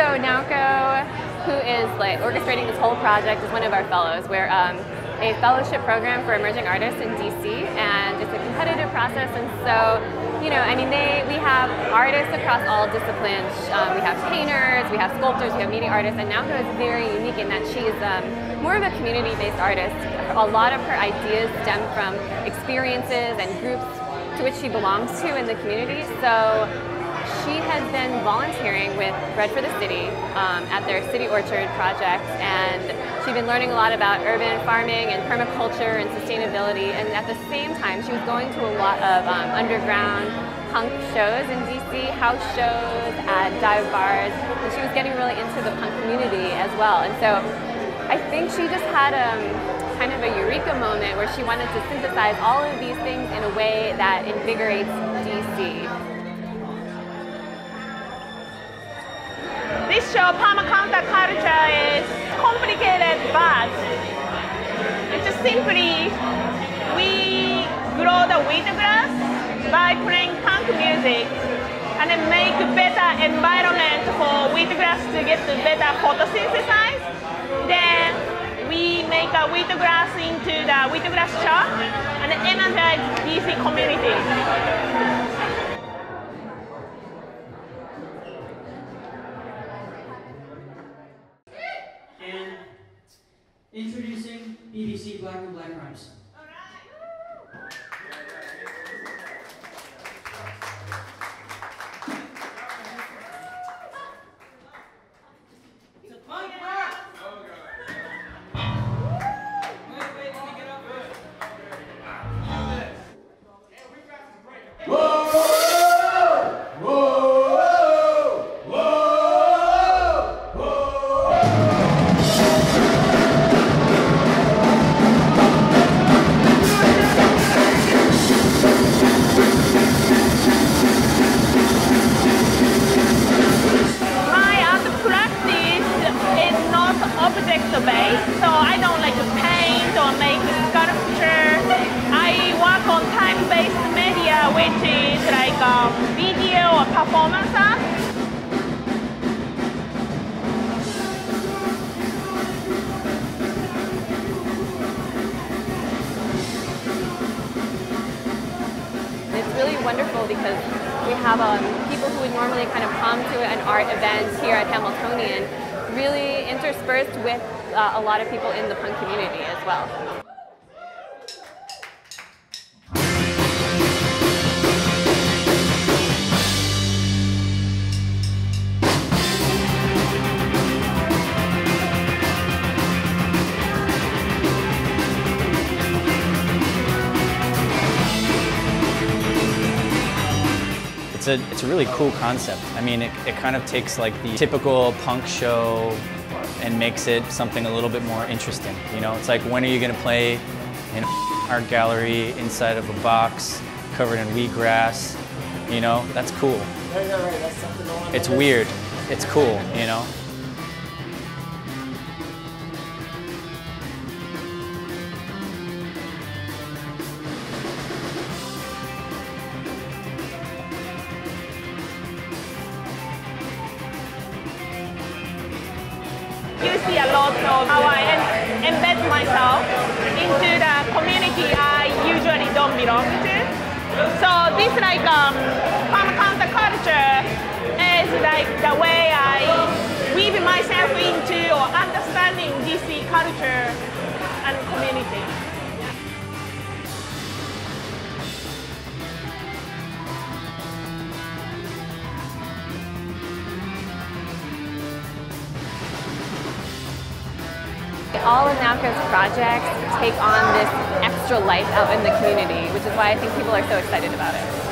So Naoko, who is like orchestrating this whole project, is one of our fellows. We're a fellowship program for emerging artists in DC, and it's a competitive process. And so, you know, I mean, we have artists across all disciplines. We have painters, we have sculptors, we have media artists, and Naoko is very unique in that she is more of a community-based artist. A lot of her ideas stem from experiences and groups to which she belongs to in the community. So she has been volunteering with Bread for the City at their City Orchard project, and she's been learning a lot about urban farming and permaculture and sustainability, and at the same time she was going to a lot of underground punk shows in DC, house shows, at dive bars, and she was getting really into the punk community as well. And so I think she just had kind of a eureka moment where she wanted to synthesize all of these things in a way that invigorates DC. This show, Permacounterculture, is complicated, but it's just simply we grow the wheat grass by playing punk music and then make better environment for wheat grass to get better photosynthesize. Then we make a wheat grass into the wheat grass shop and energize DC community. Introducing BBC Black and Black Rimes. All right. It's a punk rock. Oh God. Wait, let me get up good. Yeah, we got some break. Whoa! Whoa! Whoa! Whoa! Based, so I don't like to paint or make sculpture. I work on time-based media, which is like video or performances. It's really wonderful because we have people who would normally kind of come to an art event here at Hamiltonian, really interspersed with a lot of people in the punk community as well. It's a really cool concept. I mean, it kind of takes like the typical punk show and makes it something a little bit more interesting. You know, it's like, when are you going to play in an art gallery inside of a box covered in wheatgrass? You know, that's cool. Right. That's something I want. It's weird. It's cool, you know. You see a lot of how I embed myself into the community I usually don't belong to. So this like permaculture is like the way I weave myself into or understanding DC culture and community. All of Naoko's projects take on this extra life out in the community, which is why I think people are so excited about it.